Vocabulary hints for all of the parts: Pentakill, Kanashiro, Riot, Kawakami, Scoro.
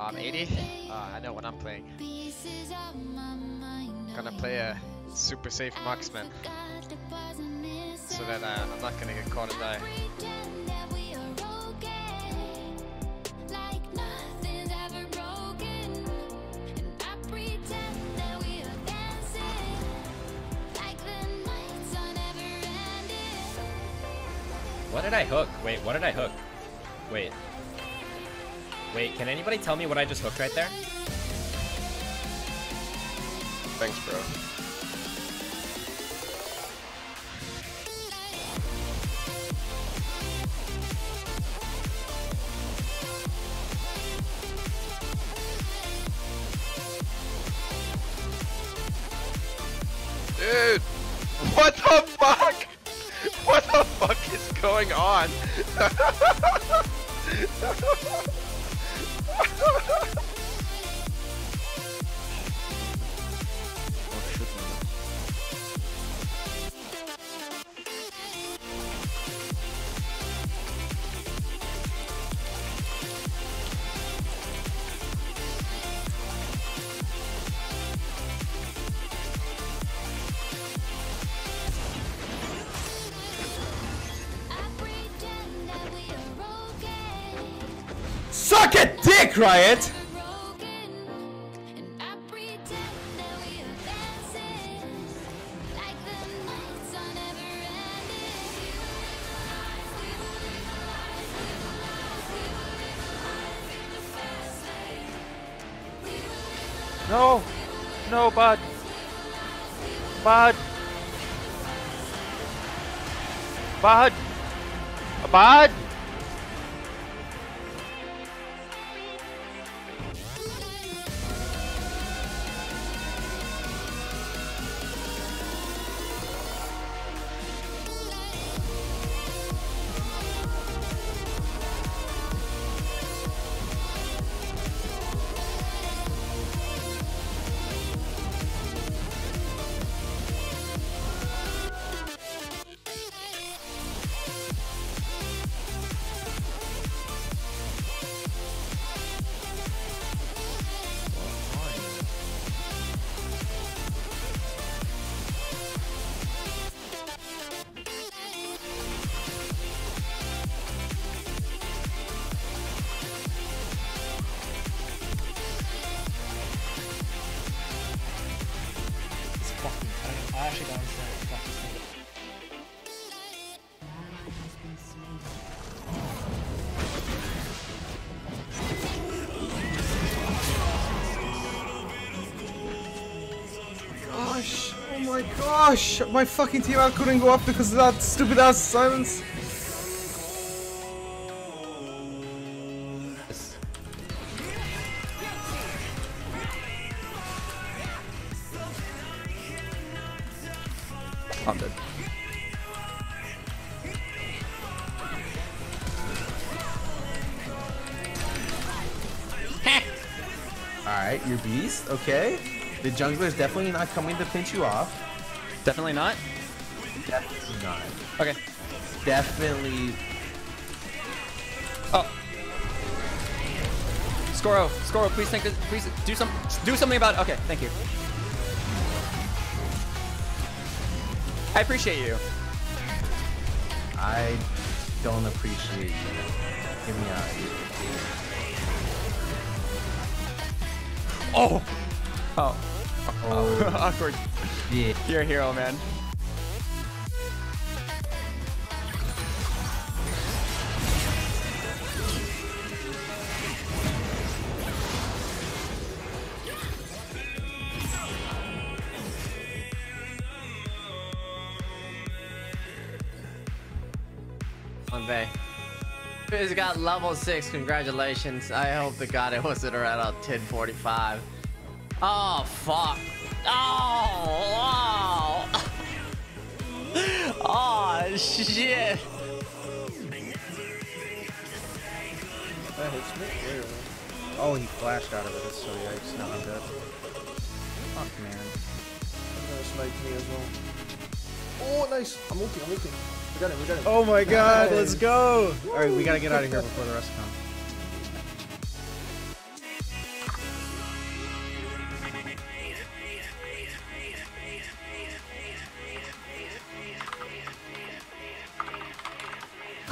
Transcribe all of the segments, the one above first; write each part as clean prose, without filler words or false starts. I'm 80? I know what I'm playing. Gonna play a super safe marksman, so that I'm not gonna get caught and die. What did I hook? Wait, what did I hook? Wait. Wait, can anybody tell me what I just hooked right there? Thanks, bro. Dude! What the fuck? What the fuck is going on? Suck a dick, Riot! No! No, bud! Bud! Bud! Bud! I actually don't understand what the fuck this thing is. Gosh, oh my gosh! My fucking team out couldn't go up because of that stupid ass silence. I'm dead. Alright, you're beast, okay. The jungler's definitely not coming to pinch you off. Definitely not? Definitely not. Okay. Definitely. Oh. Scoro, please think this, please do something about it. Okay, thank you. I appreciate you. I don't appreciate you. Get me out of here. Oh! Oh. Oh. Awkward. Yeah. You're a hero, man. Fizz got level 6, congratulations. I hope to God it wasn't around 10:45. Oh fuck. Oh wow. Oh shit. That hits me. Oh, he flashed out of it, so yikes, now I'm dead. Fuck man. That sniped me as well. Oh, nice. I'm ulting, I'm ulting. We got it, we got it. Oh my god, nice. Let's go. Woo. All right, we got to get out of here before the rest come.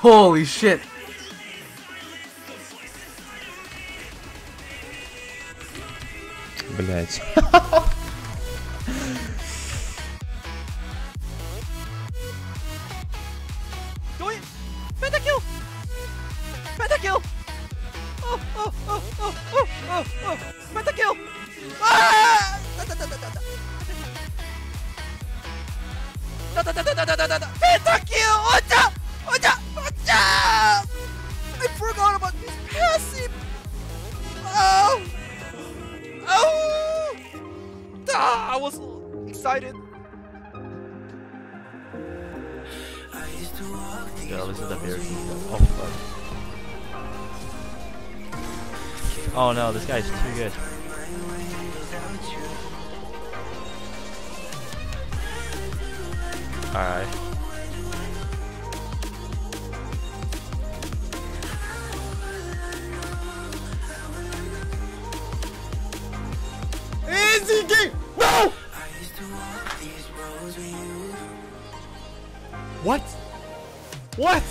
Holy shit. Блять. Do it. Pentakill. Pentakill. Oh, oh, oh, oh, oh, oh, oh. Pentakill. Ah! Pentakill. Ocha. Ocha. Ocha. I forgot about this passive. Oh. Oh! Ah, I was excited. Yeah, this is the very oh, fuck. Oh no, this guy's too good. Alright. No! What? What?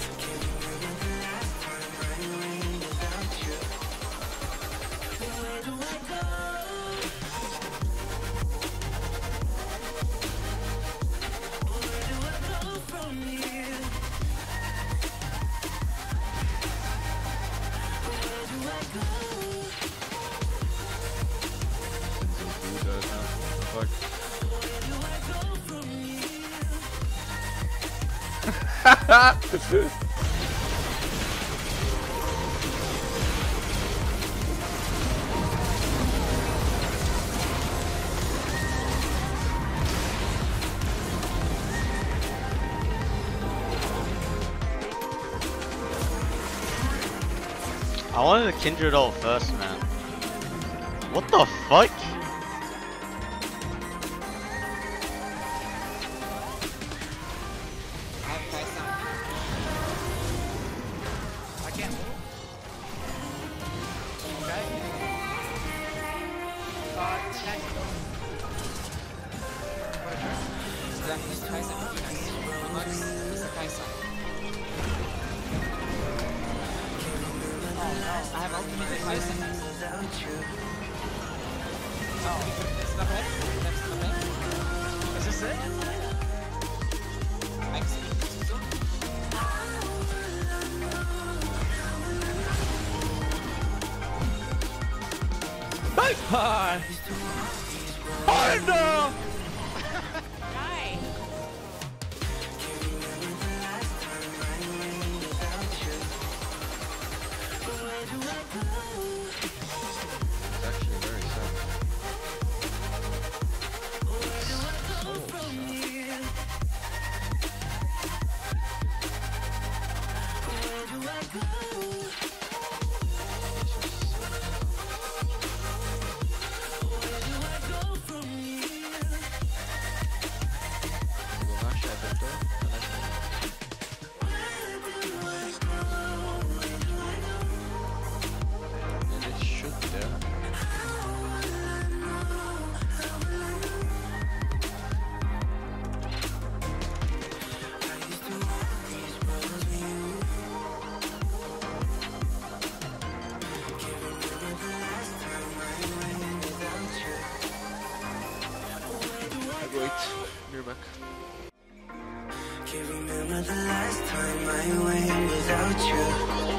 I wanted a Kindred ult first, man. What the fuck? Hi! Oh no! Hi! It's actually very sad. So sad. Can't remember the last time I went without you.